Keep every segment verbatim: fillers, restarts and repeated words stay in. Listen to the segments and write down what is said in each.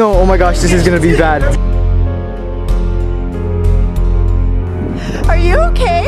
No, oh my gosh, this is gonna be bad. Are you okay?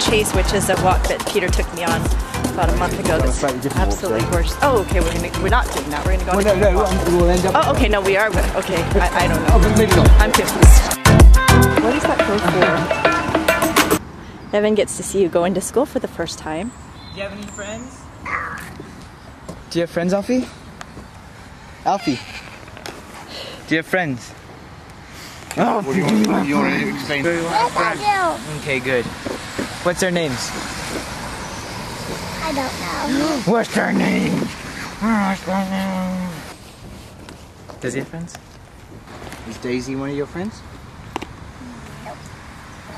Chase, which is a walk that Peter took me on about a month ago. That's absolutely gorgeous. Oh, okay. We're gonna, we're not doing that. We're gonna go. Well, on no, no, walk. We'll end up. Oh, okay. No, we are. But okay, I, I don't know. Oh, but maybe not. I'm confused. What is that code for? Evan gets to see you go into school for the first time. Do you have any friends? Do you have friends, Alfie? Alfie, do you have friends? Oh, what do you want, do you want to explain? Yes, I do. Okay, good. What's their names? I don't know. What's their name? What's their name? Does he have friends? Is Daisy one of your friends? Nope.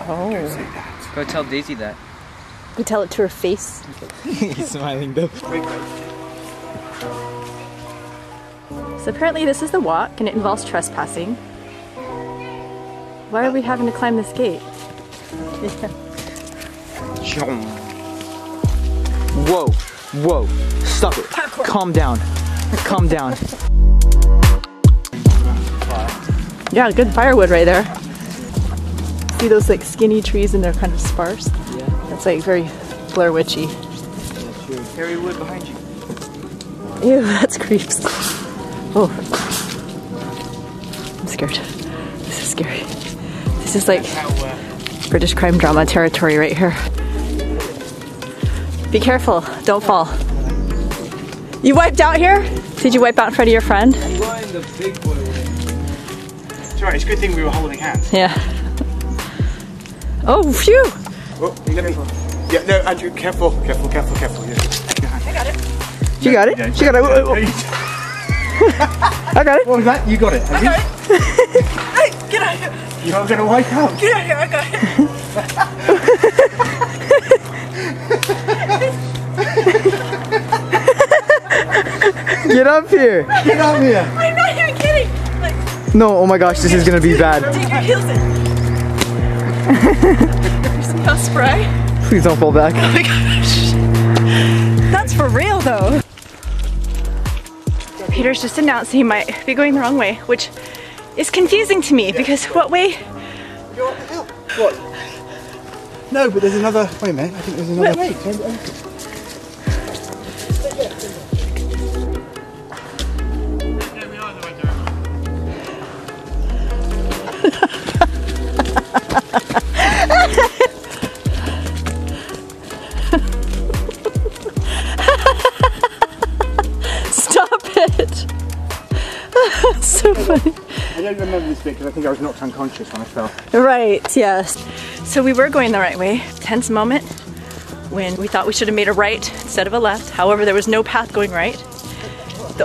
Oh. Don't say that. Go tell Daisy that. Go tell it to her face. He's smiling though. So apparently this is the walk and it involves trespassing. Why are we having to climb this gate? Yeah. Whoa, whoa, stop it. Popcorn. Calm down, calm down. Yeah, good firewood right there. See those like skinny trees and they're kind of sparse? Yeah. That's like very Blair Witchy. Yeah, true. Harry wood behind you. Ew, that's creeps. Oh, I'm scared. This is scary. This is like British crime drama territory right here. Be careful, don't fall. You wiped out here? Did you wipe out in front of your friend? The big boy way. It's alright, it's a good thing we were holding hands. Yeah. Oh, phew! Oh, you let me. Yeah, no, Andrew, careful, careful, careful, careful. Yeah. I got it. She got it. No, she got it. No, she got it. I got it. What was that? You got it. I got it. Hey, get out of here. You're gonna wipe out. Get out of here, I got it. Get up here! Get up here! I'm not even kidding! Like, no, oh my gosh, this is gonna be bad. Dig your heels in. Smell spray. Please don't fall back. Oh my gosh. That's for real though. Peter's just announced he might be going the wrong way, which is confusing to me because what way? What? No, but there's another. Wait a minute, I think there's another. Wait, wait. Stop it! So funny. I don't remember this bit because I think I was knocked unconscious when I fell. Right, yes. So we were going the right way. Tense moment when we thought we should have made a right instead of a left. However, there was no path going right. The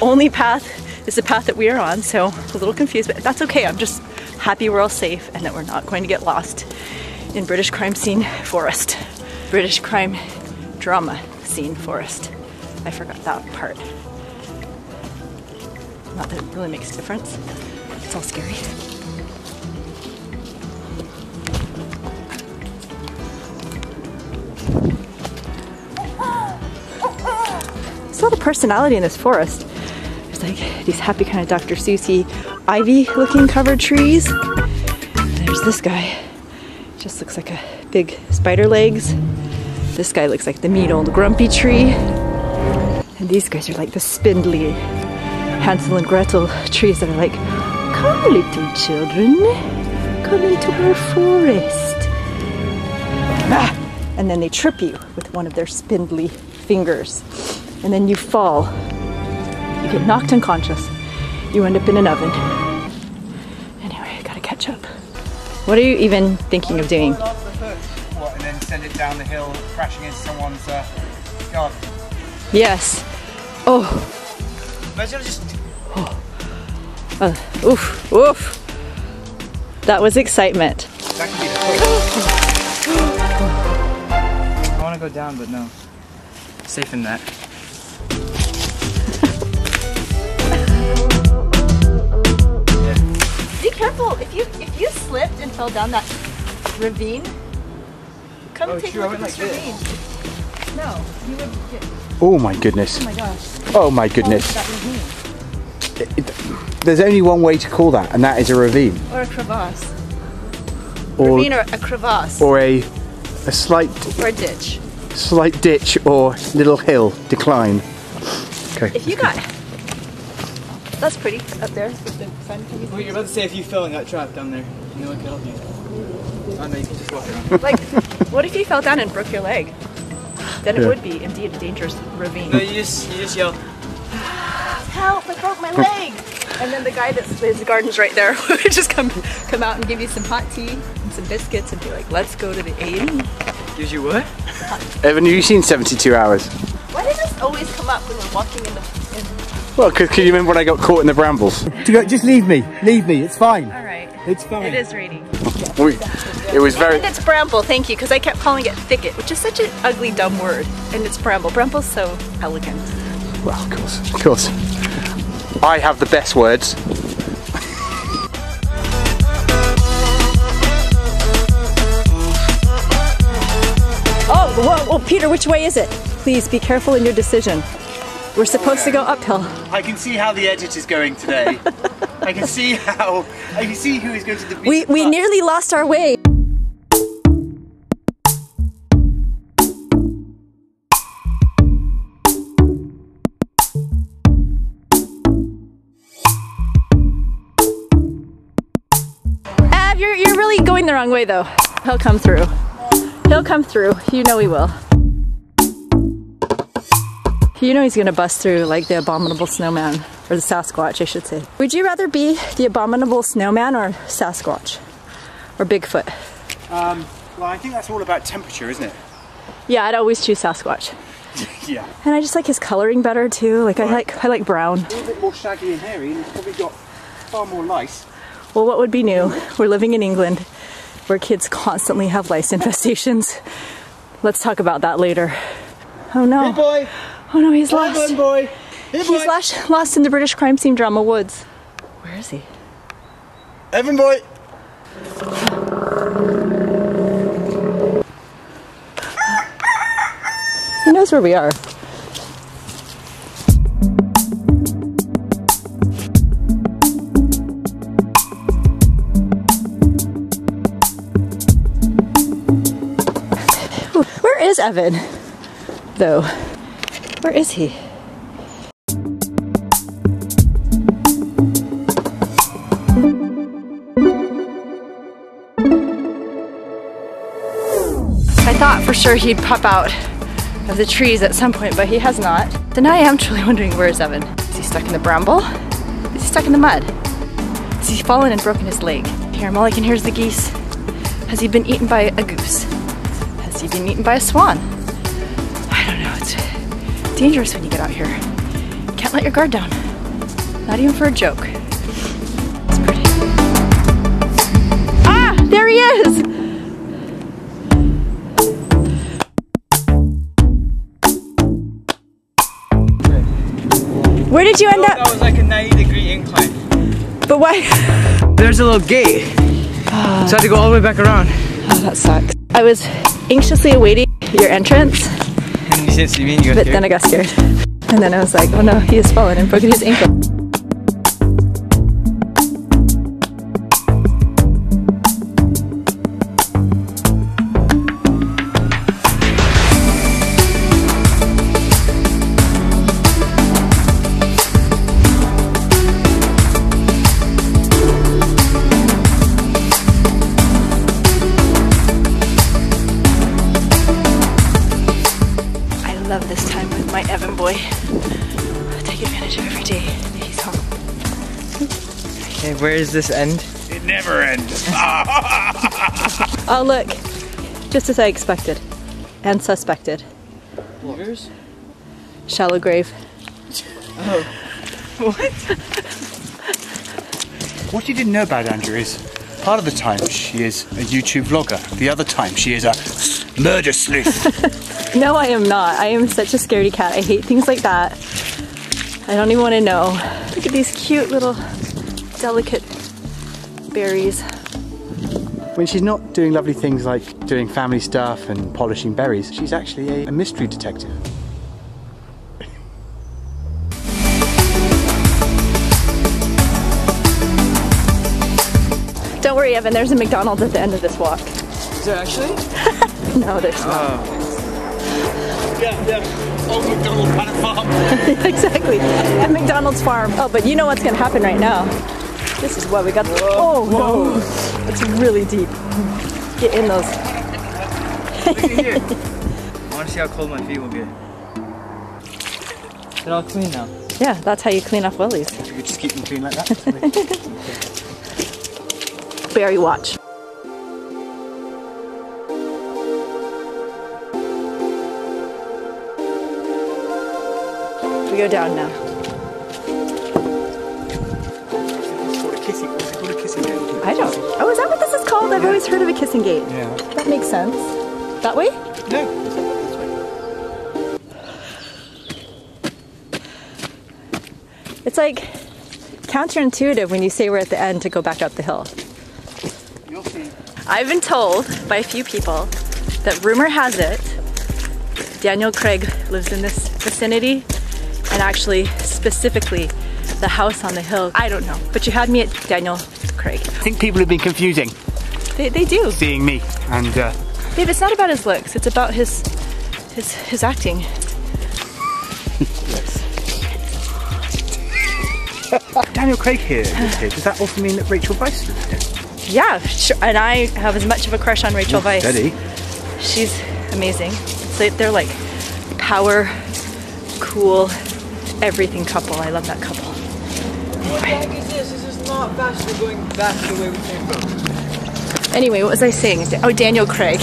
only path is the path that we are on, so a little confused, but that's okay. I'm just happy we're all safe and that we're not going to get lost in British crime scene forest. British crime drama scene forest. I forgot that part. Not that it really makes a difference. It's all scary. There's a lot of personality in this forest. There's like these happy kind of Doctor Seussy ivy looking covered trees. There's this guy. Just looks like a big spider legs. This guy looks like the mean old grumpy tree. And these guys are like the spindly Hansel and Gretel trees that are like, come little children, come into our forest. Ah! And then they trip you with one of their spindly fingers. And then you fall. You get knocked unconscious. You end up in an oven. Anyway, I gotta catch up. What are you even thinking of doing? What, and then send it down the hill, crashing into someone's uh, garden? Yes. Oh. Imagine I just... Oh. Oh. Oof, oof. That was excitement. That could be the I want to go down, but no. Safe in that. Be careful. If you if you slipped and fell down that ravine, come oh, take sure, a look at this ravine. It. No, you would get. Oh my goodness. Oh my gosh. Oh my goodness. It, it, there's only one way to call that, and that is a ravine. Or a crevasse. Or, ravine or a crevasse. Or a a slight. Or a ditch. Slight ditch or little hill decline. Okay. If you got. That's pretty up there. Well, you're about to say if you fell and got trapped down there, no one can help you. Oh no, you can just walk around. Like, what if you fell down and broke your leg? Then it yeah. would be indeed a dangerous ravine. No, you just you just yell, help! I broke my leg! And then the guy that plays the gardens right there would just come come out and give you some hot tea and some biscuits and be like, let's go to the A and E. Gives you what? Evan, have you seen Seventy Two Hours? Why does this always come up when we're walking in the? In Well, because can you remember when I got caught in the brambles? Just leave me, leave me, it's fine. All right. It's fine. It is raining. we, it was very... And it's bramble, thank you, because I kept calling it thicket, which is such an ugly, dumb word. And it's bramble. Bramble's so elegant. Well, of course, of course. I have the best words. Oh, whoa, oh, Peter, which way is it? Please be careful in your decision. We're supposed to go uphill. I can see how the edit is going today. I can see how, I can see who is going to the beach. We, we nearly lost our way. Ab, you're, you're really going the wrong way though. He'll come through. He'll come through, you know he will. You know he's gonna bust through like the abominable snowman, or the Sasquatch I should say. Would you rather be the abominable snowman or Sasquatch? Or Bigfoot? Um, well I think that's all about temperature, isn't it? Yeah, I'd always choose Sasquatch. Yeah. And I just like his colouring better too, like right. I like I like brown. A little bit more shaggy and hairy, and it's probably got far more lice. Well what would be new? We're living in England, where kids constantly have lice infestations. Let's talk about that later. Oh no. Hey boy! Oh no, he's lost. Come on, boy. Hey, boy. He's lost, lost in the British crime scene drama Woods. Where is he? Evan boy. He knows where we are. Where is Evan, though? Where is he? I thought for sure he'd pop out of the trees at some point, but he has not. Then I am truly wondering, where is Evan? Is he stuck in the bramble? Is he stuck in the mud? Has he fallen and broken his leg? Here, all I can hear is the geese. Has he been eaten by a goose? Has he been eaten by a swan? I don't know. It's dangerous when you get out here. Can't let your guard down. Not even for a joke. It's pretty. Ah! There he is! Where did you end up? That was like a ninety degree incline. But why? There's a little gate. Uh, so I had to go all the way back around. Oh, that sucks. I was anxiously awaiting your entrance. But scared. Then I got scared. And then I was like, oh no, he has fallen and broken his ankle. Where is this end? It never ends. Oh look, just as I expected and suspected. What? Shallow grave. Oh. What? What you didn't know about Andrew is part of the time she is a YouTube vlogger. The other time she is a murder sleuth. No, I am not. I am such a scaredy cat. I hate things like that. I don't even want to know. Look at these cute little delicate berries. When she's not doing lovely things like doing family stuff and polishing berries, she's actually a, a mystery detective. Don't worry, Evan, there's a McDonald's at the end of this walk. Is there actually? No, there's not. Oh. Yeah, yeah. Old McDonald's kind of farm. Exactly. At McDonald's farm. Oh, but you know what's going to happen right now. This is what we got. Whoa. Oh, whoa. No. It's really deep. Get in those. Look at here. I want to see how cold my feet will get. They're all clean now. Yeah, that's how you clean off willies. You could just keep them clean like that. Berry watch. We go down now. I don't. Oh, is that what this is called? I've yeah. always heard of a kissing gate. Yeah. That makes sense. That way? No. It's like counterintuitive when you say we're at the end to go back up the hill. You'll see. I've been told by a few people that rumor has it Daniel Craig lives in this vicinity, and actually specifically the house on the hill. I don't know, but you had me at Daniel Craig. I think people have been confusing. They, they do. Seeing me and... Uh... Babe, it's not about his looks, it's about his his, his acting. Yes. Daniel Craig here is here. Does that also mean that Rachel Vice is here? Yeah, sure. And I have as much of a crush on Rachel Vice. Steady. She's amazing. It's like, they're like power, cool, everything couple. I love that couple. What the heck is this? This is not fast. We're going back the way we came from. Anyway, what was I saying? Oh, Daniel Craig.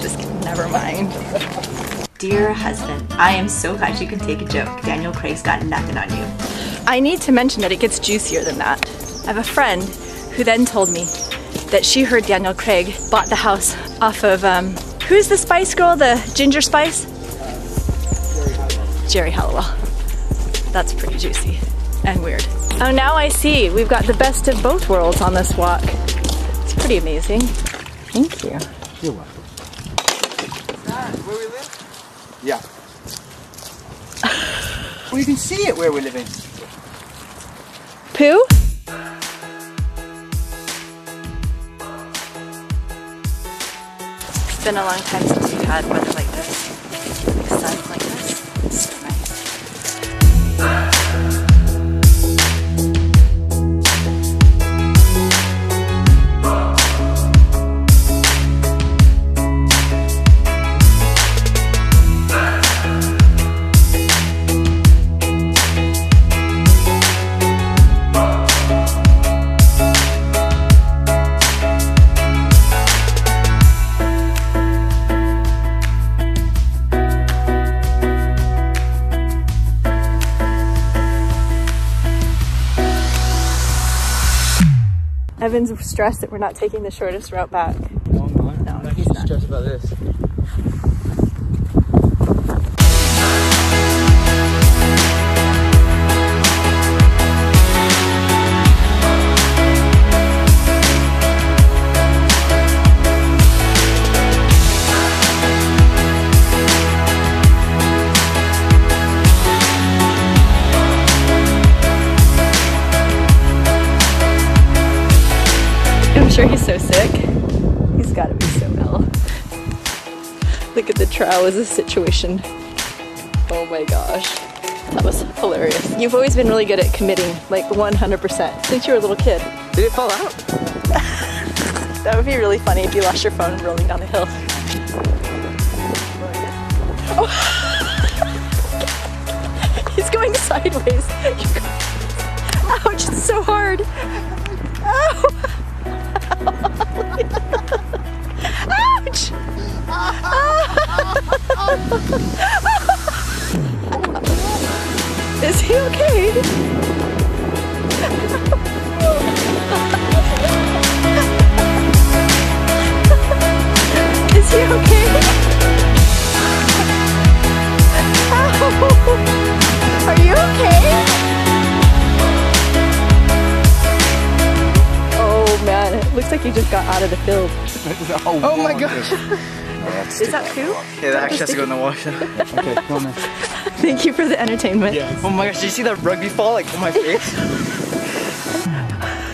Just kidding. Never mind. Dear husband, I am so glad you can take a joke. Daniel Craig's got nothing on you. I need to mention that it gets juicier than that. I have a friend who then told me that she heard Daniel Craig bought the house off of, um, who's the Spice Girl, the Ginger Spice? Uh, Geri Halliwell. That's pretty juicy. And weird. Oh, now I see. We've got the best of both worlds on this walk. It's pretty amazing. Thank you. You're welcome. Is that where we live? Yeah. Well, you can see it where we're living. Pooh? It's been a long time since we've had weather like this. Like sun like this. It's so nice. Evan's stressed that we're not taking the shortest route back. No, I'm not. No, no, he's not. Stressed about this. I'm sure he's so sick. He's gotta be so ill. Look at the trowel as a situation. Oh my gosh. That was hilarious. You've always been really good at committing, like one hundred percent, since you were a little kid. Did it fall out? That would be really funny if you lost your phone rolling down the hill. Oh. He's going sideways. Ouch, it's so hard. Ow! Ouch! Is he okay? Is he okay? Ow. Are you okay? Oh man, it looks like you just got out of the field. Oh, oh my gosh. Is that poo? Yeah, that actually has to go in the washer. Okay, go on then. Thank you for the entertainment. Yeah. Oh my gosh, did you see that rugby ball like on my face?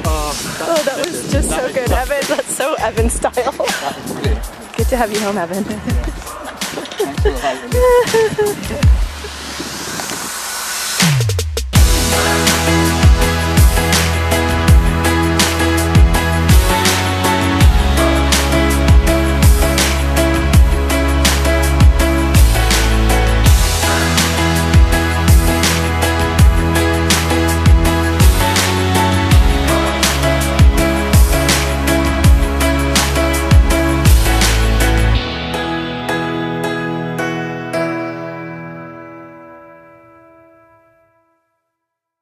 oh, that, oh, that was just that so good, tough. Evan. That's so Evan style. That is good. Good to have you home, Evan. Yeah. Thanks for having me.